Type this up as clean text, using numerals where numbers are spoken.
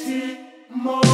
ti mo.